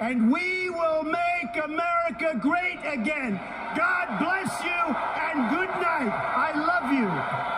And we will make America great again. God bless you and good night. I love you.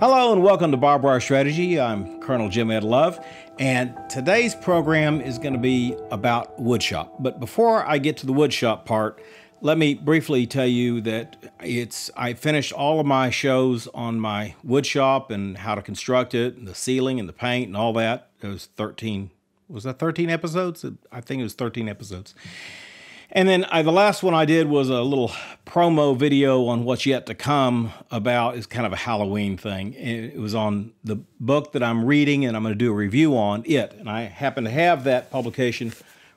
Hello and welcome to BarbWire Strategy. I'm Colonel Jim Ed Love, and today's program is going to be about woodshop. But before I get to the woodshop part, let me briefly tell you that I finished all of my shows on my woodshop and how to construct it, and the ceiling and the paint and all that. It was 13. Was that 13 episodes? I think it was 13 episodes. And then the last one I did was a little promo video on what's yet to come about. It's kind of a Halloween thing. It was on the book that I'm reading, and I'm going to do a review on it. And I happen to have that publication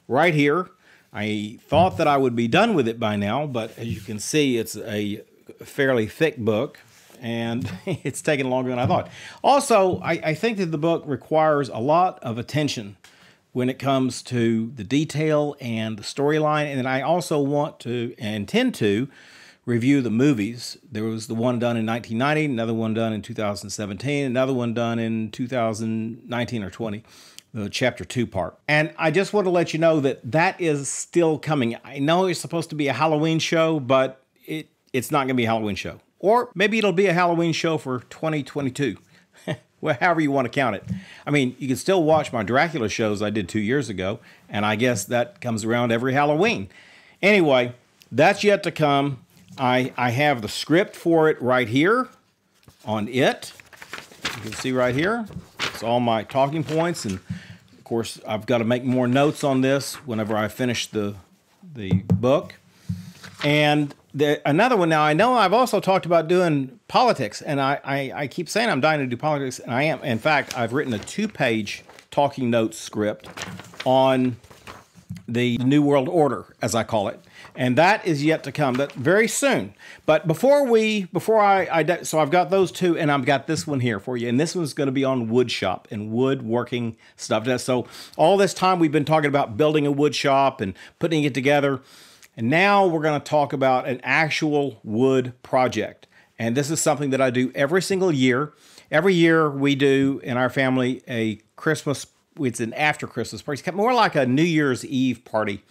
right here. I thought that I would be done with it by now, but as you can see, it's a fairly thick book, and it's taken longer than I thought. Also, I think that the book requires a lot of attention when it comes to the detail and the storyline. And then I also want to and intend to review the movies. There was the one done in 1990, another one done in 2017, another one done in 2019 or 20, the chapter 2 part. And I just want to let you know that that is still coming. I know it's supposed to be a Halloween show, but it's not going to be a Halloween show. Or maybe it'll be a Halloween show for 2022. Well, however you want to count it. I mean, you can still watch my Dracula shows I did 2 years ago, and I guess that comes around every Halloween. Anyway, that's yet to come. I have the script for it right here on it. You can see right here. It's all my talking points, and of course, I've got to make more notes on this whenever I finish the book. And another one, now I know I've also talked about doing politics, and I keep saying I'm dying to do politics, and I am. In fact, I've written a 2-page talking notes script on the New World Order, as I call it, and that is yet to come, that very soon. But before I've got those two, and I've got this one here for you, and this one's going to be on woodshop and woodworking stuff. So all this time we've been talking about building a woodshop and putting it together. And now we're going to talk about an actual wood project. And this is something that I do every single year. Every year we do, in our family, a Christmas, it's an after Christmas party. It's more like a New Year's Eve party.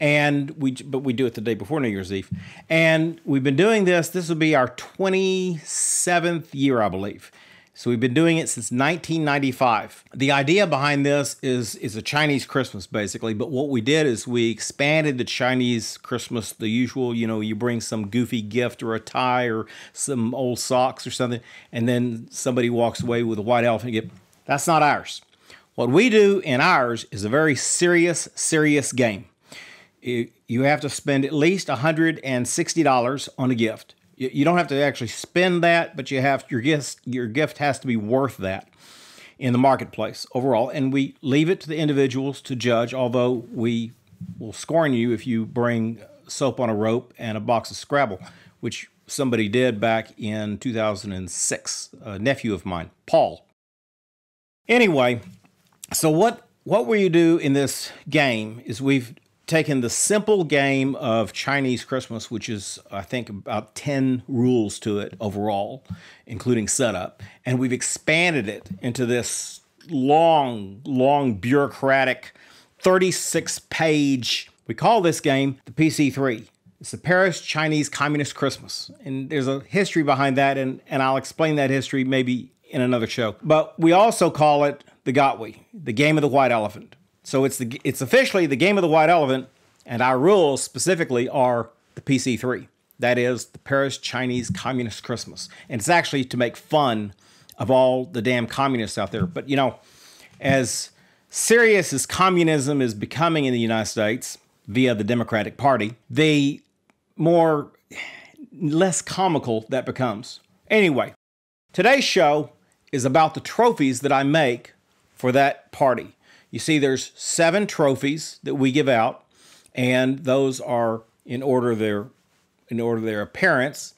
But we do it the day before New Year's Eve. And we've been doing this. This will be our 27th year, I believe. So we've been doing it since 1995. The idea behind this is a Chinese Christmas, basically. But what we did is we expanded the Chinese Christmas, the usual, you know, you bring some goofy gift or a tie or some old socks or something, and then somebody walks away with a white elephant gift. That's not ours. What we do in ours is a very serious, serious game. You have to spend at least $160 on a gift. You don't have to actually spend that, but you have your gift has to be worth that in the marketplace overall. And we leave it to the individuals to judge, although we will scorn you if you bring soap on a rope and a box of Scrabble, which somebody did back in 2006, a nephew of mine, Paul. Anyway, so what we do in this game is we've taken the simple game of Chinese Christmas, which is, I think, about 10 rules to it overall, including setup, and we've expanded it into this long, long bureaucratic 36-page, we call this game the PC3. It's the Paris Chinese Communist Christmas, and there's a history behind that, and I'll explain that history maybe in another show. But we also call it the Gotwe, the Game of the White Elephant. So it's officially the Game of the White Elephant And our rules specifically are the PC3. That is the Paris Chinese Communist Christmas. And it's actually to make fun of all the damn communists out there. But, you know, as serious as communism is becoming in the United States via the Democratic Party, the less comical that becomes. Anyway, today's show is about the trophies that I make for that party. You see, there's 7 trophies that we give out, and those are in order of their appearance: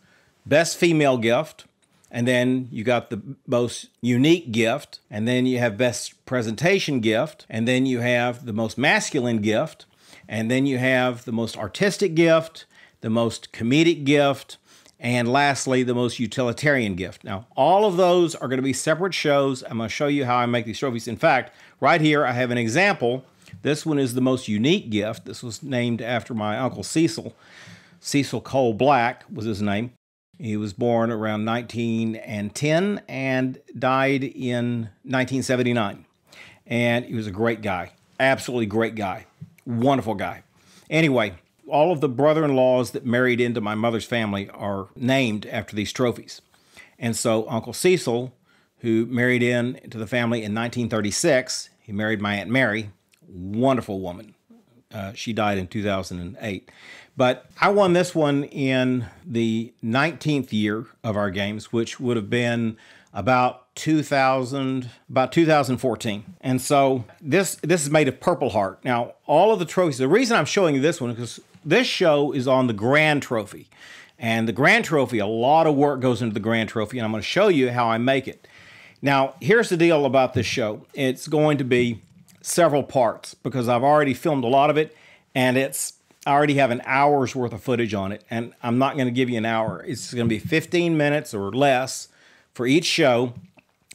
best female gift, and then you got the most unique gift, and then you have best presentation gift, and then you have the most masculine gift, and then you have the most artistic gift, the most comedic gift, and lastly, the most utilitarian gift. Now, all of those are going to be separate shows. I'm going to show you how I make these trophies. In fact, right here, I have an example. This one is the most unique gift. This was named after my uncle Cecil. Cecil Cole Black was his name. He was born around 1910 and died in 1979. And he was a great guy, absolutely great guy, wonderful guy. Anyway, all of the brother-in-laws that married into my mother's family are named after these trophies. And so Uncle Cecil, who married into the family in 1936, he married my Aunt Mary, wonderful woman. She died in 2008. But I won this one in the 19th year of our games, which would have been about 2014. And so this is made of purple heart. Now, all of the trophies, the reason I'm showing you this one is because this show is on the grand trophy. And the grand trophy, a lot of work goes into the grand trophy, and I'm going to show you how I make it. Now, here's the deal about this show. It's going to be several parts because I've already filmed a lot of it, and I already have an hour's worth of footage on it, and I'm not going to give you an hour. It's going to be 15 minutes or less for each show,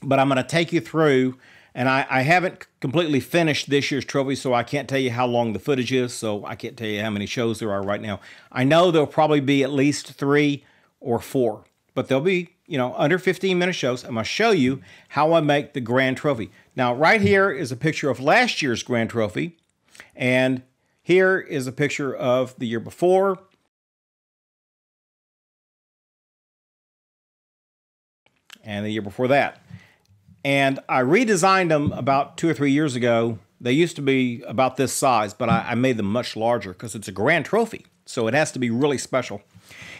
but I'm going to take you through, and I haven't completely finished this year's trophy, so I can't tell you how long the footage is, so I can't tell you how many shows there are right now. I know there'll probably be at least 3 or 4, but there'll be, you know, under 15-minute shows. I'm going to show you how I make the grand trophy. Now, right here is a picture of last year's grand trophy, and here is a picture of the year before. And the year before that. And I redesigned them about 2 or 3 years ago. They used to be about this size, but I made them much larger because it's a grand trophy. So it has to be really special.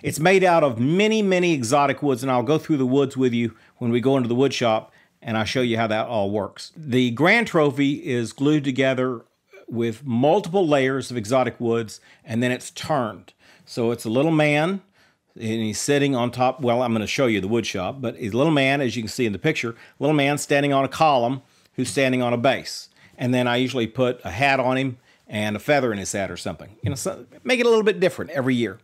It's made out of many, many exotic woods, and I'll go through the woods with you when we go into the wood shop, and I'll show you how that all works. The grand trophy is glued together with multiple layers of exotic woods, and then it's turned. So it's a little man, and he's sitting on top. Well, I'm going to show you the wood shop, but he's a little man, as you can see in the picture, little man standing on a column who's standing on a base. And then I usually put a hat on him and a feather in his hat or something. You know, so make it a little bit different every year.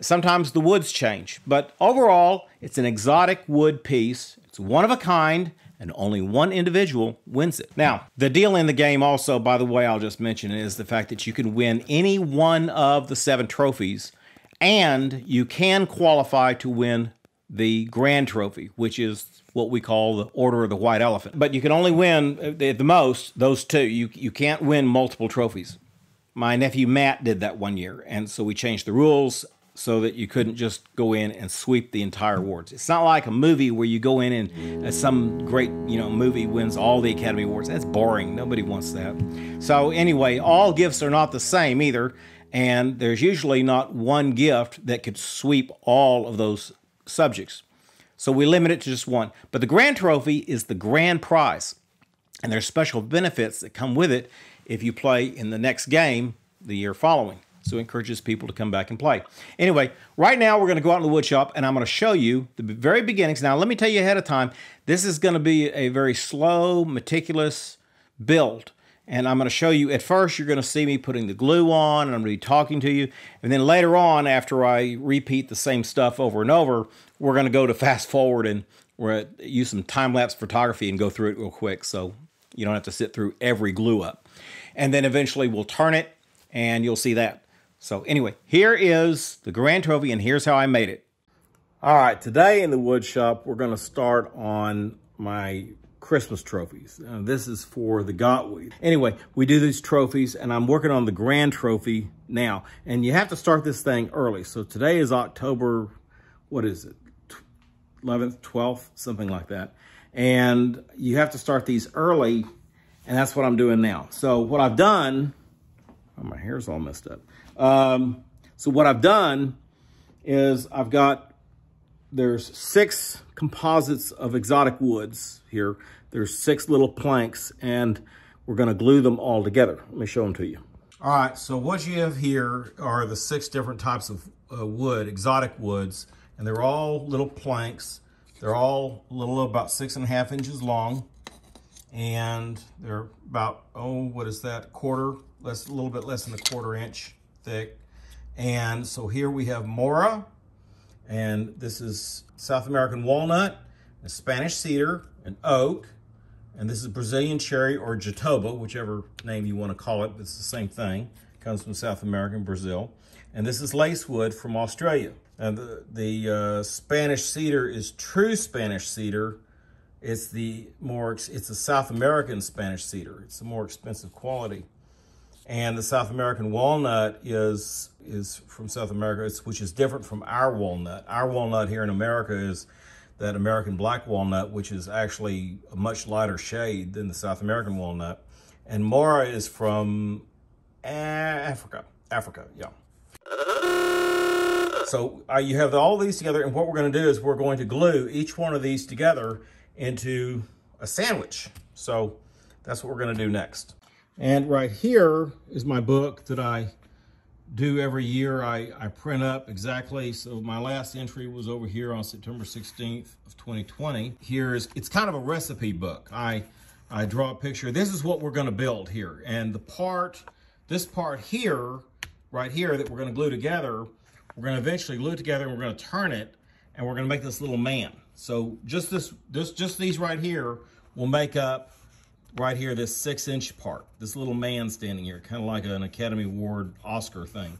Sometimes the woods change, but overall, it's an exotic wood piece. It's one of a kind, and only one individual wins it. Now, the deal in the game also, by the way, I'll just mention, is the fact that you can win any one of the 7 trophies, and you can qualify to win the grand trophy, which is what we call the Order of the White Elephant. But you can only win, at the most, those 2. You can't win multiple trophies. My nephew Matt did that one year, and so we changed the rules so that you couldn't just go in and sweep the entire awards. It's not like a movie where you go in and some great, you know, movie wins all the Academy Awards. That's boring. Nobody wants that. So anyway, all gifts are not the same either. And there's usually not one gift that could sweep all of those subjects. So we limit it to just one. But the grand trophy is the grand prize. And there's special benefits that come with it if you play in the next game the year following. So it encourages people to come back and play. Anyway, right now we're going to go out in the wood shop, and I'm going to show you the very beginnings. Now, let me tell you ahead of time, this is going to be a very slow, meticulous build. And I'm going to show you, at first, you're going to see me putting the glue on, and I'm going to be talking to you. And then later on, after I repeat the same stuff over and over, we're going to go to fast forward and we're going to use some time-lapse photography and go through it real quick so you don't have to sit through every glue up. And then eventually we'll turn it, and you'll see that. So anyway, here is the grand trophy, and here's how I made it. All right, today in the wood shop, we're going to start on my Christmas trophies. This is for the Gotwe. Anyway, we do these trophies, and I'm working on the grand trophy now. And you have to start this thing early. So today is October, what is it? 11th, 12th, something like that. And you have to start these early, and that's what I'm doing now. So what I've done, oh, my hair's all messed up. So what I've done is I've got, there's 6 composites of exotic woods here. There's 6 little planks, and we're gonna glue them all together. Let me show them to you. All right, so what you have here are the 6 different types of wood, exotic woods, and they're all little planks. They're all a little about 6.5 inches long, and they're about, oh, what is that, quarter, less, a little bit less than a quarter inch thick. And so here we have Mora, and this is South American walnut, and Spanish cedar, and oak, and this is Brazilian cherry or jatoba, whichever name you want to call it. It's the same thing. It comes from South America and Brazil. And this is lacewood from Australia. And the Spanish cedar is true Spanish cedar. It's the more, it's the South American Spanish cedar. It's a more expensive quality. And the South American walnut is from South America, which is different from our walnut. Our walnut here in America is that American black walnut, which is actually a much lighter shade than the South American walnut. And Mora is from Africa. Africa, yeah. So you have all these together, and what we're going to do is we're going to glue each one of these together into a sandwich. So that's what we're going to do next. And right here is my book that I do every year. I print up exactly. So my last entry was over here on September 16th of 2020. Here is, it's kind of a recipe book. I draw a picture. This is what we're going to build here. And the part, this part here, right here that we're going to glue together, we're going to eventually glue it together, and we're going to turn it, and we're going to make this little man. So just just these right here will make up right here, this 6-inch part, this little man standing here, kind of like an Academy Award Oscar thing.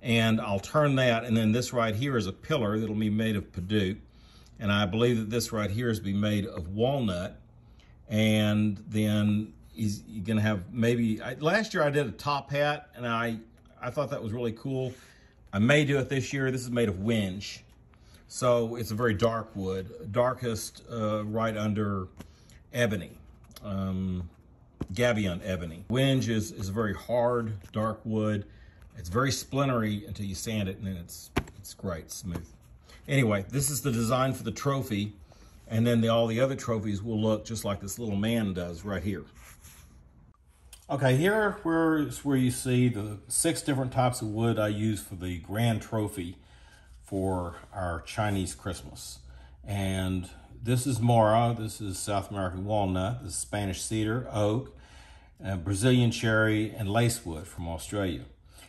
And I'll turn that, and then this right here is a pillar that'll be made of Paduk. And I believe that this right here is be made of walnut. And then you're gonna have maybe, last year I did a top hat, and I thought that was really cool. I may do it this year. This is made of wenge. So it's a very dark wood, darkest right under ebony. Gabion ebony. Wenge is a very hard, dark wood. It's very splintery until you sand it, and then it's great, smooth. Anyway, this is the design for the trophy, and then all the other trophies will look just like this little man does right here. Okay, here is where you see the 6 different types of wood I use for the grand trophy for our Chinese Christmas. And this is Mora, this is South American walnut, this is Spanish cedar, oak, Brazilian cherry, and lacewood from Australia.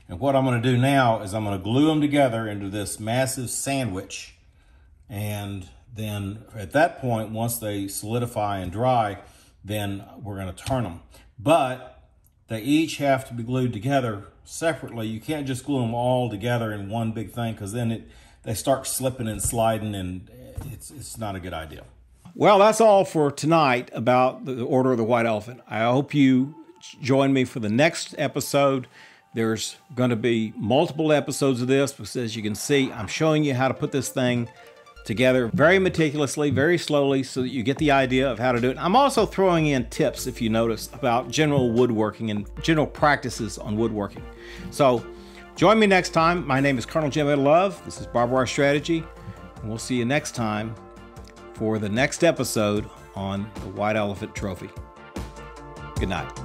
And what I'm gonna do now is I'm gonna glue them together into this massive sandwich. And then at that point, once they solidify and dry, then we're gonna turn them. But they each have to be glued together separately. You can't just glue them all together in one big thing, because then they start slipping and sliding, and it's not a good idea. Well, that's all for tonight about the Order of the White Elephant. I hope you join me for the next episode. There's going to be multiple episodes of this, because as you can see, I'm showing you how to put this thing together very meticulously, very slowly, so that you get the idea of how to do it. I'm also throwing in tips, if you notice, about general woodworking and general practices on woodworking. So join me next time. My name is Colonel Jim Ed Love. This is BarbWire Strategy. And we'll see you next time for the next episode on the White Elephant Trophy. Good night.